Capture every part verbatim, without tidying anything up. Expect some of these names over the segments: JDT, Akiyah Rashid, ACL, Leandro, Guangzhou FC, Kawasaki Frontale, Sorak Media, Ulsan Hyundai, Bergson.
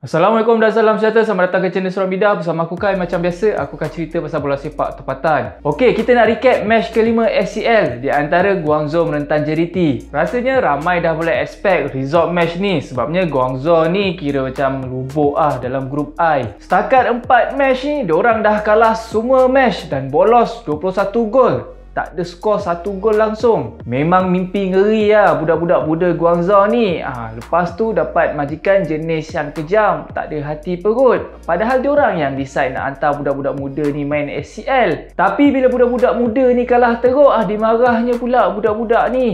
Assalamualaikum dan salam sejahtera. Selamat datang ke channel Sorak Media. Bersama aku Kai. Macam biasa, aku akan cerita pasal bola sepak tempatan. Okey, kita nak recap match kelima A C L di antara Guangzhou menentang J D T. Rasanya ramai dah boleh expect result match ni, sebabnya Guangzhou ni kira macam lubuk ah dalam grup I. Setakat empat match ni, diorang dah kalah semua match dan bolos dua puluh satu gol. Tak ada skor satu gol langsung. Memang mimpi ngeri lah budak-budak muda Guangzhou ni. Ah, lepas tu dapat majikan jenis yang kejam, tak ada hati perut. Padahal diorang yang decide nak hantar budak-budak muda ni main A C L. Tapi bila budak-budak muda ni kalah teruk, ah dimarahnya pula budak-budak ni.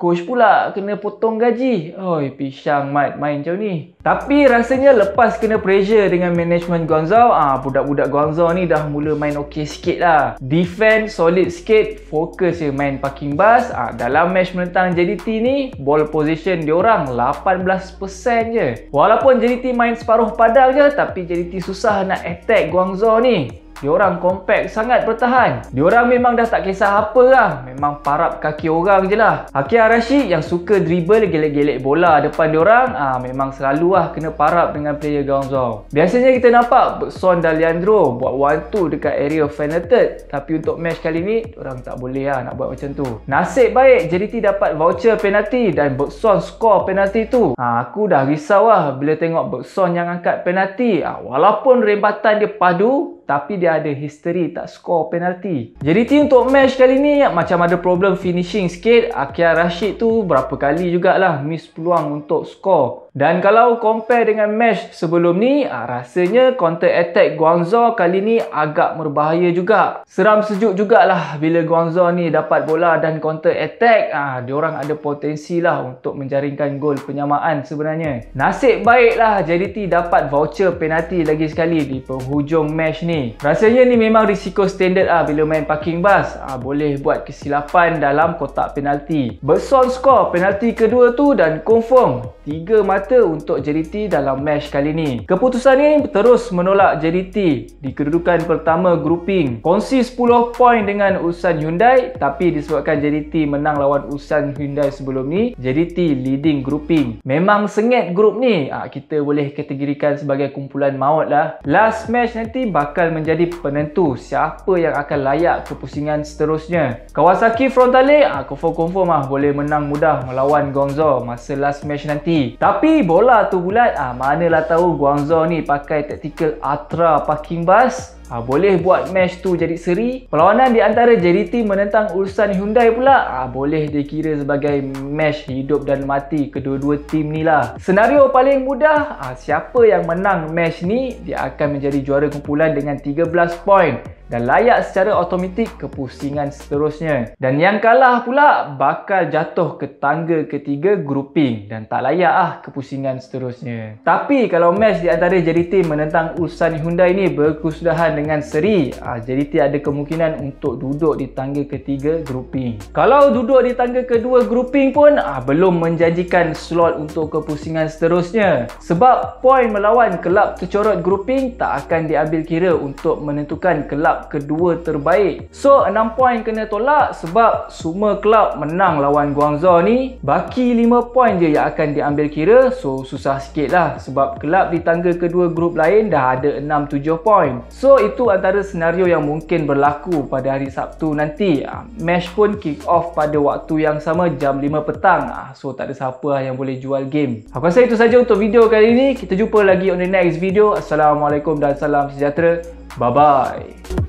Coach pula kena potong gaji. Oi, pisang mat main macam ni. Tapi rasanya lepas kena pressure dengan management Guangzhou, ah budak-budak Guangzhou ni dah mula main okey sikit lah. Defense solid sikit, fokus je main parking bus. Ah, dalam match menentang J D T ni, ball position diorang lapan belas peratus je. Walaupun J D T main separuh padang je, tapi J D T susah nak attack Guangzhou ni. Diorang compact sangat bertahan. Diorang memang dah tak kisah apa lah, memang parap kaki orang je lah. Akiyah Rashid yang suka dribble gelek-gelek bola depan diorang, ah memang selalu lah kena parap dengan player Guangzhou. Biasanya kita nampak Bergson dan Leandro buat one two dekat area penalty, tapi untuk match kali ni orang tak boleh lah nak buat macam tu. Nasib baik J D T dapat voucher penalti dan Bergson score penalti tu. Ah, aku dah risau lah bila tengok Bergson yang angkat penalti. Ah, walaupun rembatan dia padu, tapi dia ada history tak skor penalti. J D T untuk match kali ni macam ada problem finishing sikit. Akiyah Rashid tu berapa kali jugalah miss peluang untuk skor. Dan kalau compare dengan match sebelum ni, rasanya counter attack Guangzhou kali ni agak berbahaya juga. Seram sejuk jugalah bila Guangzhou ni dapat bola dan counter attack. Ah, diorang ada potensi lah untuk menjaringkan gol penyamaan sebenarnya. Nasib baiklah J D T dapat voucher penalti lagi sekali di penghujung match ni. Rasanya ni memang risiko standard ah bila main parking bus, ah boleh buat kesilapan dalam kotak penalti. Bergson skor penalti kedua tu dan confirm tiga mata untuk J D T dalam match kali ni. Keputusan ni terus menolak J D T di kedudukan pertama grouping. Kongsi sepuluh poin dengan Ulsan Hyundai, tapi disebabkan J D T menang lawan Ulsan Hyundai sebelum ni, J D T leading grouping. Memang sengit grup ni. Ah, kita boleh kategorikan sebagai kumpulan maut lah. Last match nanti bakal menjadi penentu siapa yang akan layak ke pusingan seterusnya. Kawasaki Frontale ah confirm-confirm ah boleh menang mudah melawan Guangzhou masa last match nanti. Tapi bola tu bulat, ah manalah tahu Guangzhou ni pakai taktikal Ultra parking bus. Ha, boleh buat match tu jadi seri. Perlawanan di antara J D T menentang Ulsan Hyundai pula, ha, boleh dikira sebagai match hidup dan mati kedua-dua tim ni lah. Senario paling mudah, ha, siapa yang menang match ni, dia akan menjadi juara kumpulan dengan tiga belas poin dan layak secara automatik ke pusingan seterusnya. Dan yang kalah pula bakal jatuh ke tangga ketiga grouping dan tak layak ah ke pusingan seterusnya. Tapi kalau match di antara J D T menentang Ulsan Hyundai ni berkesudahan dengan seri, ah J D T ada kemungkinan untuk duduk di tangga ketiga grouping. Kalau duduk di tangga kedua grouping pun ah belum menjanjikan slot untuk ke pusingan seterusnya, sebab poin melawan kelab tercorot grouping tak akan diambil kira untuk menentukan kelab kedua terbaik. So enam poin kena tolak sebab semua kelab menang lawan Guangzhou ni. Baki lima poin je yang akan diambil kira. So susah sikit lah sebab kelab di tangga kedua grup lain dah ada enam tujuh poin. So itu antara senario yang mungkin berlaku pada hari Sabtu nanti. Match pun kick off pada waktu yang sama jam lima petang. So tak ada siapa yang boleh jual game. Aku rasa itu saja untuk video kali ini. Kita jumpa lagi on the next video. Assalamualaikum dan salam sejahtera. Bye bye.